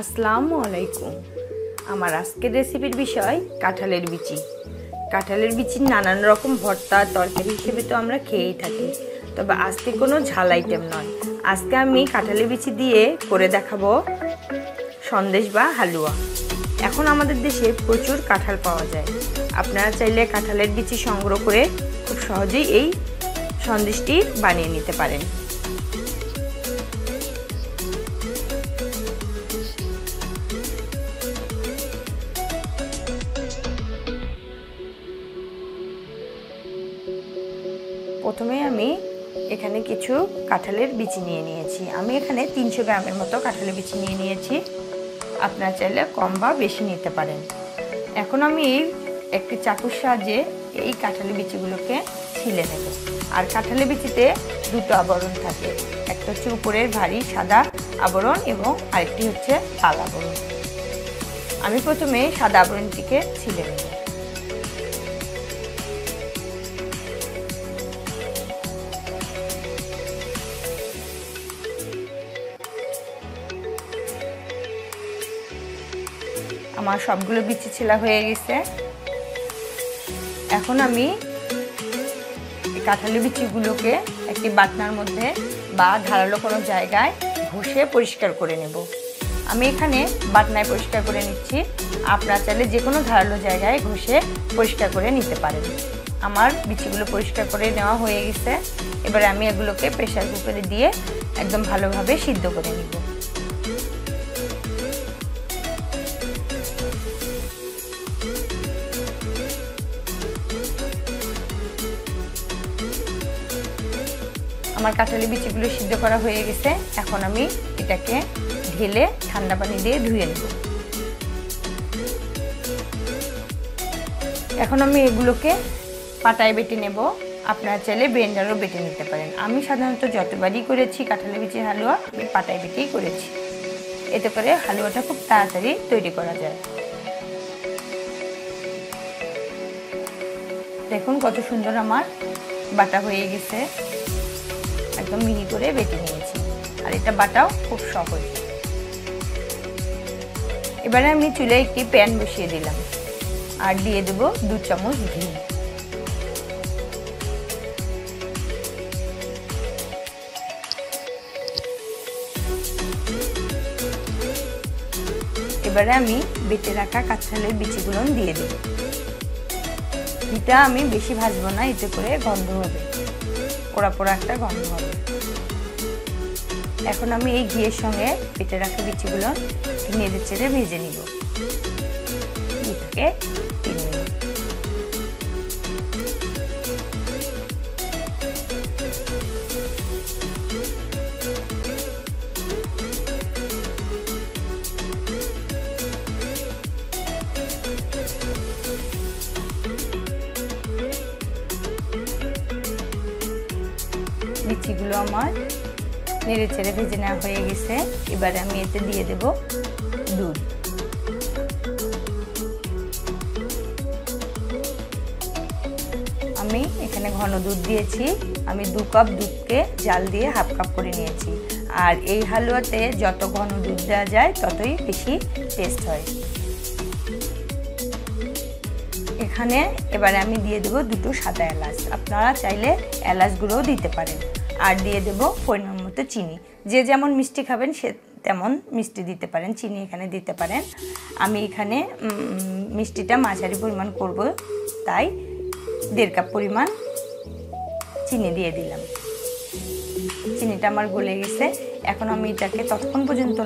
আসসালামু আলাইকুম। আমার আজকের রেসিপির বিষয় কাঁঠালের বিচি। কাঁঠালের বিচি নানান রকম ভর্তা তরকারি হিসেবে তো আমরা খেয়েই থাকি, তবে আজকে কোনো ঝাল আইটেম নয়। আজকে আমি কাঁঠালের বিচি দিয়ে করে দেখাবো সন্দেশ বা হালুয়া। এখন আমাদের দেশে প্রচুর কাঁঠাল পাওয়া যায়, আপনারা চাইলে কাঁঠালের বিচি সংগ্রহ করে খুব সহজেই এই সন্দেশটি বানিয়ে নিতে পারেন। প্রথমে আমি এখানে কিছু কাঁঠালের বিচি নিয়ে নিয়েছি। আমি এখানে 300 গ্রামের মতো কাঁঠালের বিচি নিয়ে নিয়েছি, আপনারা চাইলে কম বা বেশি নিতে পারেন। এখন আমি একটি চাকুর সাহায্যে এই কাঁঠালের বিচিগুলোকে ছিলে নেব। আর কাঁঠালের বিচিতে দুটো আবরণ থাকে, একটা হচ্ছে উপরের ভারী সাদা আবরণ এবং আরেকটি হচ্ছে লাল আবরণ। আমি প্রথমে সাদা আবরণটিকে ছিলে নেব। আমার সবগুলো বিচি ছিলা হয়ে গেছে। এখন আমি কাঁঠালের বিচিগুলোকে একটি বাটনার মধ্যে বা ধারালো কোনো জায়গায় ঘষে পরিষ্কার করে নেব। আমি এখানে বাটনায় পরিষ্কার করে নিচ্ছি, আপনারা চাইলে যে কোনো ধারালো জায়গায় ঘষে পরিষ্কার করে নিতে পারেন। আমার বিচিগুলো পরিষ্কার করে নেওয়া হয়ে গেছে। এবারে আমি এগুলোকে প্রেসার কুকারে দিয়ে একদম ভালোভাবে সিদ্ধ করে নেব। আমার কাঁঠালের বিচিগুলো সিদ্ধ করা হয়ে গেছে। এখন আমি এটাকে ঢেলে ঠান্ডা পানি দিয়ে ধুয়ে নেব। এখন আমি এগুলোকে পাটায় বেটে নেব, আপনারা চাইলে ব্লেন্ডারও বেটে নিতে পারেন। আমি সাধারণত যতবারই করেছি কাঁঠালের বিচির হালুয়া আমি পাটায় বেটেই করেছি, এতে করে হালুয়াটা খুব তাড়াতাড়ি তৈরি করা যায়। দেখুন কত সুন্দর আমার বাটা হয়ে গেছে, একদম মিহি করে বেটে নিয়েছি, আর এটা বাটাও খুব সহজ। এবারে আমি চুলে একটি প্যান বসিয়ে দিলাম আর দিয়ে দেব 2 চামচ ঘি। এবারে আমি বেটে রাখা কাঁঠালের বিচিগুলো দিয়ে দেব। ঘিটা আমি বেশি ভাজবো না, এতে করে গন্ধ হবে, পোড়া পোড়া একটা গন্ধ হবে। এখন আমি এই ঘিয়ের সঙ্গে বেটে রাখা বিচিগুলো নেড়ে চেড়ে ভেজে নিব 2 থেকে 3 মিনিট। বিচিগুলো আমার নেড়ে চেড়ে ভেজে নেওয়া হয়ে গেছে। এবারে আমি এতে দিয়ে দেব দুধ। আমি এখানে ঘন দুধ দিয়েছি। আমি 2 কাপ দুধকে জাল দিয়ে 1/2 কাপ করে নিয়েছি। আর এই হালুয়াতে যত ঘন দুধ দেওয়া যায় ততই বেশি টেস্ট হয়। এখানে এবারে আমি দিয়ে দেব 2টো সাদা এলাচ, আপনারা চাইলে এলাচগুলোও দিতে পারেন। আর দিয়ে দেব পরিমাণ মতো চিনি, যে যেমন মিষ্টি খাবেন সে তেমন মিষ্টি দিতে পারেন, চিনি এখানে দিতে পারেন। আমি এখানে মিষ্টিটা মাঝারি পরিমাণ করব, তাই 1.5 কাপ পরিমাণ চিনি দিয়ে দিলাম। চিনিটা আমার গলে গেছে। এখন আমি এটাকে ততক্ষণ পর্যন্ত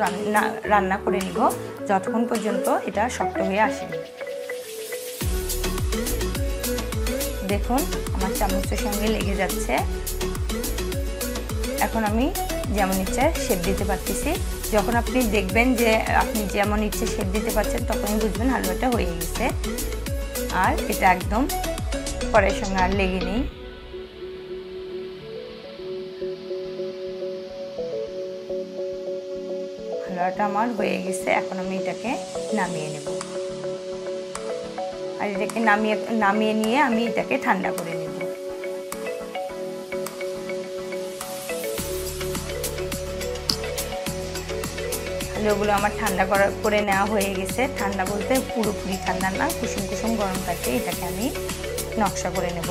রান্না করে নিব যতক্ষণ পর্যন্ত এটা শক্ত হয়ে আসেনি। দেখুন আমার চামচের সঙ্গে লেগে যাচ্ছে। এখন আমি যেমন ইচ্ছে শেপ দিতে পারতেছি। যখন আপনি দেখবেন যে আপনি যেমন ইচ্ছে শেপ দিতে পারছেন, তখনই বুঝবেন হালুয়াটা হয়ে গেছে। আর এটা একদম কড়াইয়ের সঙ্গে আর লেগে নেই। হালুয়াটা আমার হয়ে গেছে। এখন আমি এটাকে নামিয়ে নেব। আর এটাকে নামিয়ে নিয়ে আমি এটাকে ঠান্ডা করে নেব। ওগুলো আমার ঠান্ডা করে নেওয়া হয়ে গেছে। ঠান্ডা বলতে পুরোপুরি ঠান্ডা না, কুসুম কুসুম গরম থাকে। এটাকে আমি নকশা করে নেব।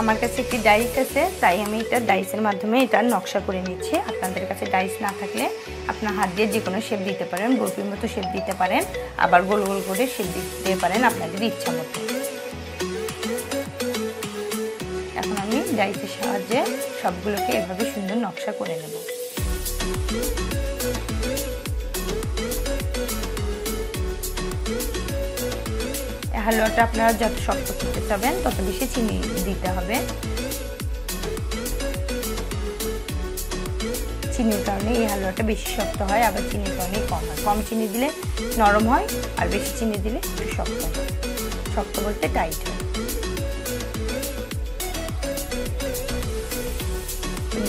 আমার কাছে একটি ডাইস আছে, তাই আমি এটা ডাইসের মাধ্যমে এটা নকশা করে নিচ্ছি। আপনাদের কাছে ডাইস না থাকলে আপনার হাত দিয়ে যে কোনো শেপ দিতে পারেন, বরফির মতো শেপ দিতে পারেন, আবার গোল গোল করে শেপ দিতে পারেন আপনাদের ইচ্ছা মতো। এখন আমি ডাইসের সাহায্যে সবগুলোকে এভাবে সুন্দর নকশা করে নেব। হালুয়াটা আপনারা যত শক্ত করতে চাবেন তত বেশি চিনি দিতে হবে। চিনির কারণে এই হালুয়াটা বেশি শক্ত হয়, আবার চিনির কারণে কম হয়। কম চিনি দিলে নরম হয়, আর বেশি চিনি দিলে একটু শক্ত হয়। শক্ত বলতে টাইট হয়।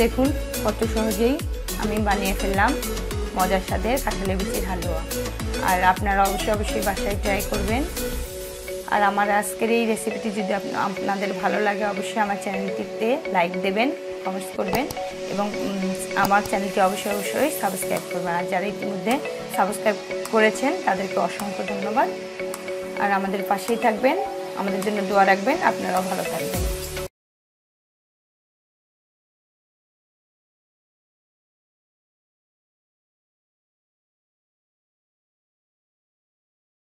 দেখুন কত সহজেই আমি বানিয়ে ফেললাম মজার সাথে কাঁঠালের বিচির হালুয়া। আর আপনারা অবশ্যই বাসায় ট্রাই করবেন। আর আমার আজকের এই রেসিপিটি যদি আপনাদের ভালো লাগে অবশ্যই আমার চ্যানেলটিতে লাইক দেবেন, কমেন্টস করবেন এবং আমার চ্যানেলটি অবশ্যই সাবস্ক্রাইব করবেন। আর যারা ইতিমধ্যে সাবস্ক্রাইব করেছেন তাদেরকে অসংখ্য ধন্যবাদ। আর আমাদের পাশেই থাকবেন, আমাদের জন্য দোয়া রাখবেন। আপনারাও ভালো থাকবেন।